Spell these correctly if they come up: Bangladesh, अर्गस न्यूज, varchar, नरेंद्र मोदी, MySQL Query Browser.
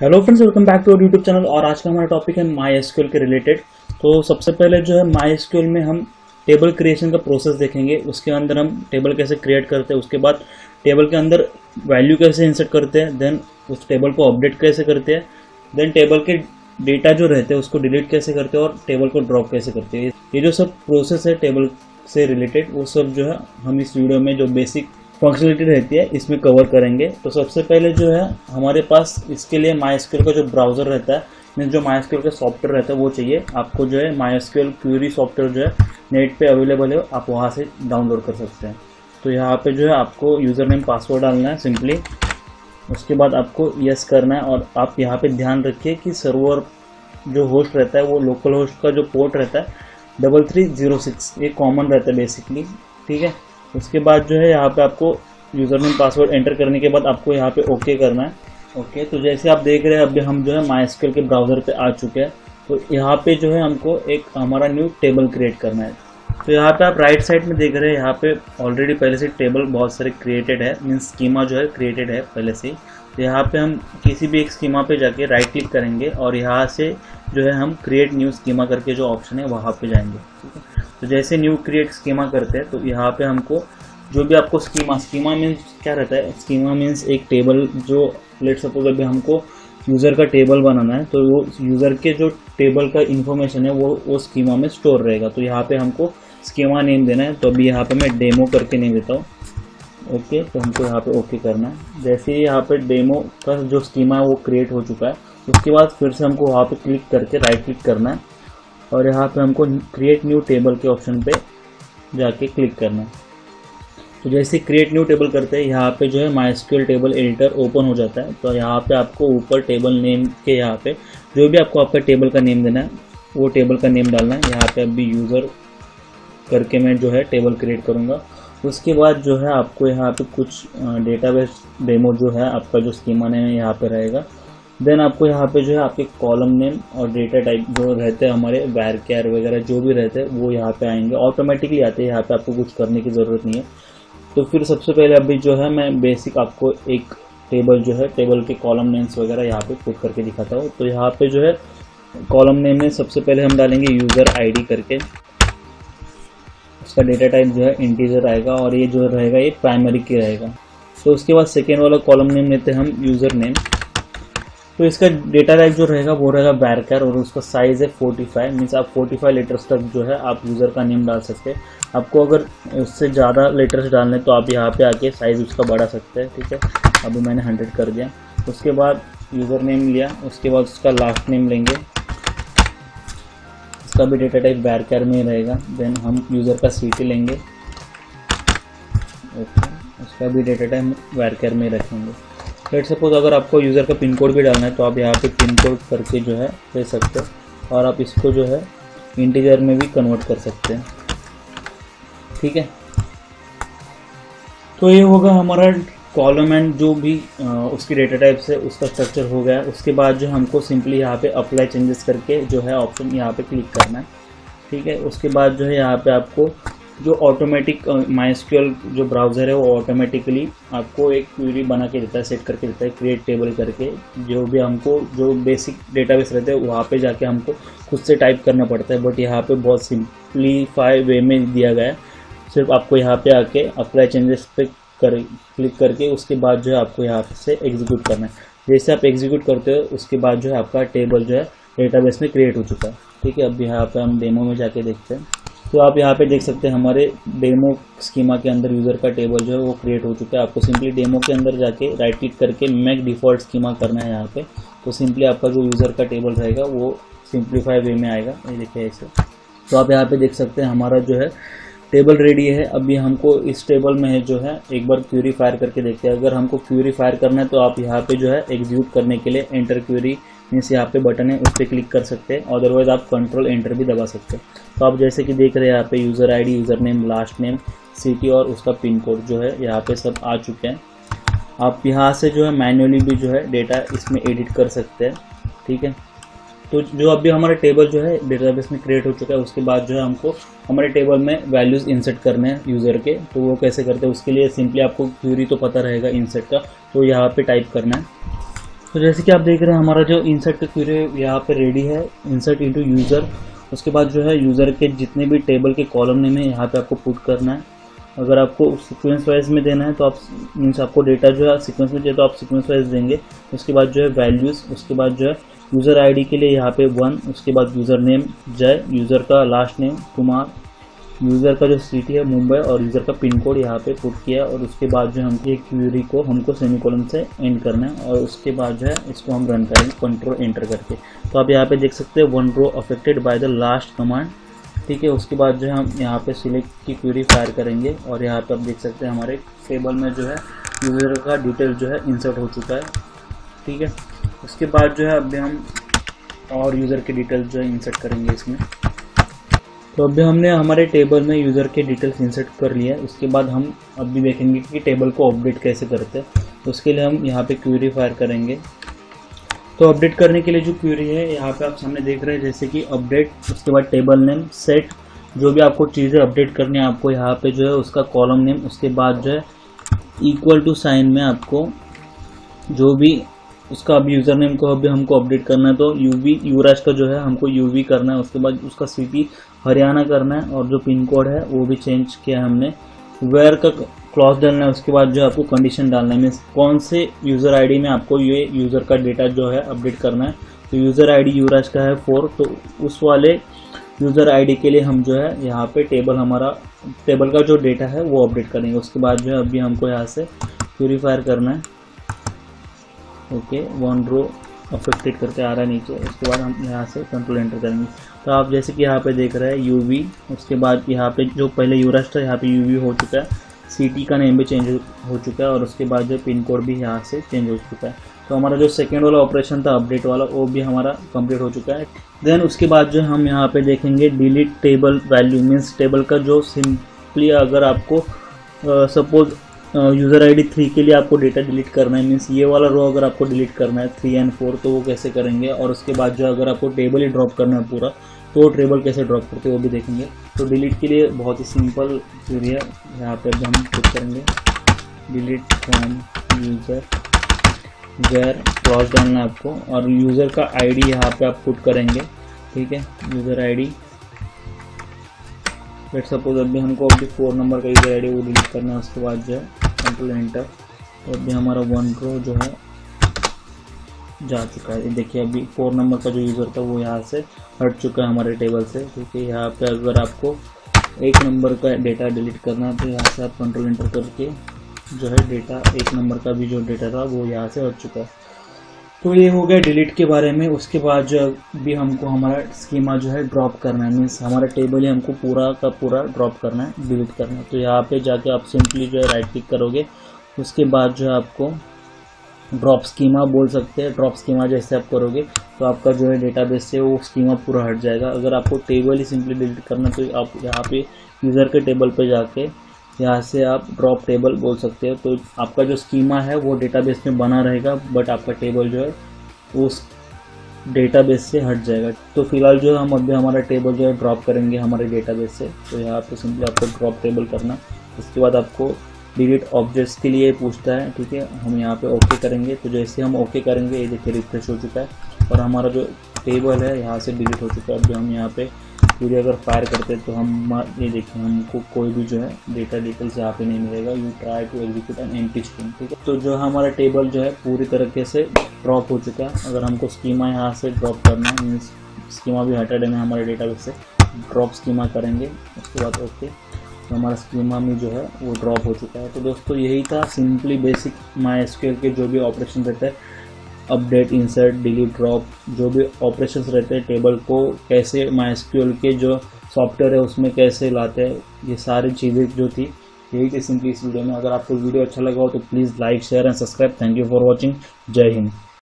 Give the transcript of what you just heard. Hello friends, welcome back to our YouTube channel. और आज का हमारा टॉपिक है MySQL के रिलेटेड। तो सबसे पहले जो है MySQL में हम टेबल क्रिएशन का प्रोसेस देखेंगे, उसके अंदर हम टेबल कैसे क्रिएट करते हैं, उसके बाद टेबल के अंदर वैल्यू कैसे इंसर्ट करते हैं, देन उस टेबल को अपडेट कैसे करते हैं, देन टेबल के डेटा जो रहते हैं उसको डिलीट कैसे करते हैं और टेबल को ड्रॉप कैसे करते हैं। ये जो सब प्रोसेस है टेबल से रिलेटेड वो सब जो है हम इस वीडियो में जो बेसिक फंक्शनलिटी रहती है इसमें कवर करेंगे। तो सबसे पहले जो है हमारे पास इसके लिए MySQL का जो ब्राउज़र रहता है, मीन जो MySQL का सॉफ्टवेयर रहता है वो चाहिए आपको। जो है MySQL क्यूरी सॉफ्टवेयर जो है नेट पे अवेलेबल है, आप वहाँ से डाउनलोड कर सकते हैं। तो यहाँ पे जो है आपको यूज़र नेम पासवर्ड डालना है सिंपली, उसके बाद आपको यस करना है। और आप यहाँ पर ध्यान रखिए कि सर्वर जो होस्ट रहता है वो लोकल होस्ट का जो पोर्ट रहता है 3306 ये कॉमन रहता है बेसिकली, ठीक है। उसके बाद जो है यहाँ पे आपको यूज़र नेम पासवर्ड एंटर करने के बाद आपको यहाँ पे ओके करना है। ओके, तो जैसे आप देख रहे हैं अभी हम जो है MySQL के ब्राउज़र पे आ चुके हैं। तो यहाँ पे जो है हमको एक हमारा न्यू टेबल क्रिएट करना है। तो यहाँ पे आप राइट साइड में देख रहे हैं यहाँ पे ऑलरेडी पहले से टेबल बहुत सारे क्रिएटेड है, मीन स्कीमा जो है क्रिएटेड है पहले से। तो यहाँ पर हम किसी भी एक स्कीमा पर जाके राइट क्लिक करेंगे और यहाँ से जो है हम क्रिएट न्यू स्कीमा करके जो ऑप्शन है वहाँ पर जाएंगे, ठीक है। तो जैसे न्यू क्रिएट स्कीमा करते हैं तो यहाँ पे हमको जो भी आपको स्कीमा मीन्स क्या रहता है, स्कीमा मीन्स एक टेबल जो लेट सपोज अभी हमको यूज़र का टेबल बनाना है तो वो यूज़र के जो टेबल का इन्फॉर्मेशन है वो स्कीमा में स्टोर रहेगा। तो यहाँ पे हमको स्कीमा नेम देना है। तो अभी यहाँ पे मैं डेमो करके नेम देता हूँ। ओके, तो हमको यहाँ पे ओके करना है। जैसे ही यहाँ पे डेमो का जो स्कीमा है वो क्रिएट हो चुका है, उसके बाद फिर से हमको वहाँ पर क्लिक करके राइट क्लिक करना है और यहाँ पे हमको क्रिएट न्यू टेबल के ऑप्शन पे जाके क्लिक करना है। तो जैसे क्रिएट न्यू टेबल करते हैं यहाँ पे जो है MySQL टेबल एडिटर ओपन हो जाता है। तो यहाँ पे आपको ऊपर टेबल नेम के यहाँ पे जो भी आपको आपका टेबल का नेम देना है वो टेबल का नेम डालना है। यहाँ पे अभी यूज़र करके मैं जो है टेबल क्रिएट करूँगा। उसके बाद जो है आपको यहाँ पर कुछ डेटाबेस डेमो जो है आपका जो स्कीमा नेम है यहाँ पर रहेगा। देन आपको यहाँ पे जो है आपके कॉलम नेम और डेटा टाइप जो रहते हैं हमारे varchar वगैरह जो भी रहते हैं वो यहाँ पे आएंगे, ऑटोमेटिकली आते हैं, यहाँ पे आपको कुछ करने की ज़रूरत नहीं है। तो फिर सबसे पहले अभी जो है मैं बेसिक आपको एक टेबल जो है टेबल के कॉलम नेम्स वगैरह यहाँ पे पुट करके दिखाता हूँ। तो यहाँ पे जो है कॉलम नेम में सबसे पहले हम डालेंगे यूज़र आई डी करके, उसका डेटा टाइप जो है इंटीजर आएगा और ये जो रहेगा ये प्राइमरी की रहेगा। तो उसके बाद सेकेंड वाला कॉलम नेम लेते हैं हम यूज़र नेम। तो इसका डेटा टाइप जो रहेगा वो रहेगा varchar और उसका साइज़ है 45, मीन्स आप 45 लेटर्स तक जो है आप यूज़र का नेम डाल सकते हैं। आपको अगर उससे ज़्यादा लेटर्स डालने तो आप यहाँ पे आके साइज़ उसका बढ़ा सकते हैं, ठीक है। अभी मैंने 100 कर दिया। उसके बाद यूज़र नेम लिया, उसके बाद उसका लास्ट नेम लेंगे, उसका भी डेटा टाइप varchar में रहेगा। देन हम यूज़र का सिटी लेंगे, ओके, उसका भी डेटा टाइप varchar में रखेंगे। लेट सपोज अगर आपको यूज़र का पिन कोड भी डालना है तो आप यहाँ पे पिन कोड करके जो है ले सकते हो और आप इसको जो है इंटीजर में भी कन्वर्ट कर सकते हैं, ठीक है। तो ये होगा हमारा कॉलम एंड जो भी उसकी डेटा टाइप से उसका स्ट्रक्चर हो गया। उसके बाद जो हमको सिंपली यहाँ पे अप्लाई चेंजेस करके जो है ऑप्शन यहाँ पे क्लिक करना है, ठीक है। उसके बाद जो है यहाँ पर आपको जो ऑटोमेटिक MySQL जो ब्राउज़र है वो ऑटोमेटिकली आपको एक क्वेरी बना के देता है, सेट करके देता है क्रिएट टेबल करके। जो भी हमको जो बेसिक डेटाबेस रहते हैं वहाँ पे जाके हमको खुद से टाइप करना पड़ता है, बट यहाँ पे बहुत सिंपलीफाई वे में दिया गया है। सिर्फ आपको यहाँ पे आके अप्लाई चेंजेस पे क्लिक करके उसके बाद जो है आपको यहाँ से एग्जीक्यूट करना है। जैसे आप एग्जीक्यूट करते हो उसके बाद जो है आपका टेबल जो है डेटाबेस में क्रिएट हो चुका है, ठीक है। अब यहाँ पर हम डेमो में जाके देखते हैं। तो आप यहाँ पे देख सकते हैं हमारे डेमो स्कीमा के अंदर यूज़र का टेबल जो है वो क्रिएट हो चुका है। आपको सिंपली डेमो के अंदर जाके राइट क्लिक करके मेक डिफ़ॉल्ट स्कीमा करना है यहाँ पे। तो सिंपली आपका जो यूज़र का टेबल रहेगा वो सिंप्लीफाई वे में आएगा, ये देखिए ऐसे। तो आप यहाँ पे देख सकते हैं हमारा जो है टेबल रेडी है। अभी हमको इस टेबल में जो है एक बार क्यूरी फायर करके देखते हैं। अगर हमको क्यूरी फायर करना है तो आप यहाँ पे जो है एग्जीक्यूट करने के लिए एंटर क्यूरी मीन्स यहाँ पे बटन है उस पर क्लिक कर सकते हैं, अदरवाइज आप कंट्रोल एंटर भी दबा सकते हैं। तो आप जैसे कि देख रहे हैं यहाँ पे user ID, user name, last name, city और उसका पिन कोड जो है यहाँ पे सब आ चुके हैं। आप यहाँ से जो है मैन्युअली भी जो है डेटा इसमें एडिट कर सकते हैं, ठीक है। तो जो अभी हमारा टेबल जो है डेटाबेस में क्रिएट हो चुका है, उसके बाद जो है हमको हमारे टेबल में वैल्यूज़ इंसर्ट करने हैं यूज़र के। तो वो कैसे करते हैं उसके लिए सिंपली आपको क्यूरी तो पता रहेगा इंसर्ट का, तो यहाँ पर टाइप करना है तो जैसे कि आप देख रहे हैं हमारा जो इंसर्ट का क्वेरी यहाँ पे रेडी है, इंसर्ट इनटू यूज़र। उसके बाद जो है यूज़र के जितने भी टेबल के कॉलम नेम है यहाँ पे आपको पुट करना है। अगर आपको सीक्वेंस वाइज में देना है तो आप मीन्स आपको डेटा जो है सीक्वेंस में चाहिए तो आप सीक्वेंस वाइज देंगे। उसके बाद जो है वैल्यूज़, उसके बाद जो है यूज़र आई डी के लिए यहाँ पे 1, उसके बाद यूज़र नेम जय, यूज़र का लास्ट नेम कुमार, यूज़र का जो सिटी है मुंबई और यूज़र का पिन कोड यहाँ पे पुट किया। और उसके बाद जो हम ये क्वेरी को हमको सेमीकोलन से एंड करना है और उसके बाद जो है इसको हम रन करेंगे कंट्रोल एंटर करके। तो आप यहाँ पे देख सकते हैं 1 row affected by the last command, ठीक है। उसके बाद जो है हम यहाँ पे सिलेक्ट की क्वेरी फायर करेंगे और यहाँ पे आप देख सकते हैं हमारे टेबल में जो है यूज़र का डिटेल जो है इंसर्ट हो चुका है, ठीक है। उसके बाद जो है अभी हम और यूज़र के डिटेल जो है इंसर्ट करेंगे इसमें। तो अभी हमने हमारे टेबल में यूज़र के डिटेल्स इंसर्ट कर लिया है। उसके बाद हम अभी देखेंगे कि टेबल को अपडेट कैसे करते हैं। तो उसके लिए हम यहाँ पे क्वेरी फायर करेंगे। तो अपडेट करने के लिए जो क्वेरी है यहाँ पे आप सामने देख रहे हैं, जैसे कि अपडेट, उसके बाद टेबल नेम, सेट, जो भी आपको चीज़ें अपडेट करनी है आपको यहाँ पर जो है उसका कॉलम नेम। उसके बाद जो है इक्वल टू साइन में आपको जो भी उसका अब यूज़र नेम को अभी हमको अपडेट करना है तो यूवी युवराज का जो है हमको यूवी करना है। उसके बाद उसका सिटी हरियाणा करना है और जो पिन कोड है वो भी चेंज किया है हमने। वेयर का क्लॉज डालना है। उसके बाद जो आपको कंडीशन डालना है मीन्स कौन से यूज़र आईडी में आपको ये यूज़र का डेटा जो है अपडेट करना है। तो यूज़र आईडी युवराज का है 4, तो उस वाले यूज़र आईडी के लिए हम जो है यहाँ पर टेबल का जो डेटा है वो अपडेट करेंगे। उसके बाद जो है अभी हमको यहाँ से प्योरीफायर करना है। ओके, 1 रो अफेक्टेड करके आ रहा है नीचे। उसके बाद हम यहाँ से कंट्रोल एंटर करेंगे। तो आप जैसे कि यहाँ पे देख रहे हैं यूवी, उसके बाद यहाँ पे जो पहले यूराज था यहाँ पे यूवी हो चुका है, सिटी का नेम भी चेंज हो चुका है और उसके बाद जो पिन कोड भी यहाँ से चेंज हो चुका है। तो हमारा जो सेकेंड वाला ऑपरेशन था अपडेट वाला वो भी हमारा कंप्लीट हो चुका है। देन उसके बाद जो हम यहाँ पर देखेंगे delete table value means table का जो सिंपली अगर आपको सपोज यूज़र आईडी 3 के लिए आपको डेटा डिलीट करना है मीन्स ये वाला रो अगर आपको डिलीट करना है 3 और 4 तो वो कैसे करेंगे। और उसके बाद जो अगर आपको टेबल ही ड्रॉप करना है पूरा तो टेबल कैसे ड्रॉप करते हैं वो भी देखेंगे। तो डिलीट के लिए बहुत ही सिंपल क्वेरी है, यहाँ पर हम क्लिक करेंगे delete from user where cross डालना है आपको और यूज़र का आईडी यहाँ पर आप पुट करेंगे, ठीक है। यूज़र आईडी लेट सपोज अभी हमको अभी 4 नंबर का यूज़र आईडी वो डिलीट करना है। उसके बाद जो है कंट्रोल एंटर, तो अभी हमारा 1 रो जो है जा चुका है। देखिए अभी 4 नंबर का जो यूज़र था वो यहाँ से हट चुका है हमारे टेबल से, क्योंकि यहाँ पे अगर आपको 1 नंबर का डेटा डिलीट करना है तो यहाँ से आप कंट्रोल एंटर करके जो है डेटा 1 नंबर का भी जो डेटा था वो यहाँ से हट चुका है। तो ये हो गया डिलीट के बारे में। उसके बाद जो भी हमको हमारा स्कीमा जो है ड्रॉप करना है मीन्स हमारा टेबल ही हमको पूरा का पूरा ड्रॉप करना है, डिलीट करना है। तो यहाँ पे जाके आप सिंपली जो है राइट क्लिक करोगे। उसके बाद जो है आपको ड्रॉप स्कीमा बोल सकते हैं, ड्रॉप स्कीमा जैसे आप करोगे तो आपका जो है डेटाबेस से वो स्कीमा पूरा हट जाएगा। अगर आपको टेबल ही सिंपली डिलीट करना है तो आप यहाँ पे यूज़र के टेबल पर जाके यहाँ से आप ड्रॉप टेबल बोल सकते हो। तो आपका जो स्कीमा है वो डेटाबेस में बना रहेगा बट आपका टेबल जो है उस डेटाबेस से हट जाएगा। तो फिलहाल जो है हम अभी हमारा टेबल जो है ड्रॉप करेंगे हमारे डेटाबेस से। तो यहाँ पे सिंपली आपको ड्रॉप टेबल करना। उसके बाद आपको डिलीट ऑब्जेक्ट्स के लिए पूछता है, ठीक है। हम यहाँ पर ओके करेंगे। तो जैसे हम ओके करेंगे ये देखिए रिफ्रेश हो चुका है और हमारा जो टेबल है यहाँ से डिलीट हो चुका है। अभी हम यहाँ पर पूरी अगर फायर करते हैं तो हम ये देखें हमको कोई भी जो है डेटा डिटेल्स यहाँ पे नहीं मिलेगा। You try to execute an empty string, ठीक है। तो जो हमारा टेबल जो है पूरी तरीके से ड्रॉप हो चुका है। अगर हमको स्कीमा यहाँ से ड्रॉप करना है मीन्स स्कीमा भी हटा देना है हमारे डेटाबेस से, ड्रॉप स्कीमा करेंगे। उसके बाद ओके, तो हमारा स्कीमा में जो है वो ड्रॉप हो चुका है। तो दोस्तों यही था सिंपली बेसिक MySQL के जो भी ऑपरेशन रहता है, अपडेट, इंसर्ट, डिलीट, ड्रॉप, जो भी ऑपरेशंस रहते हैं टेबल को कैसे MySQL के जो सॉफ्टवेयर है उसमें कैसे लाते हैं, ये सारी चीज़ें जो थी यही थी सिंपली इस वीडियो में। अगर आपको वीडियो अच्छा लगा हो तो please like, share and subscribe. Thank you for watching. जय हिंद।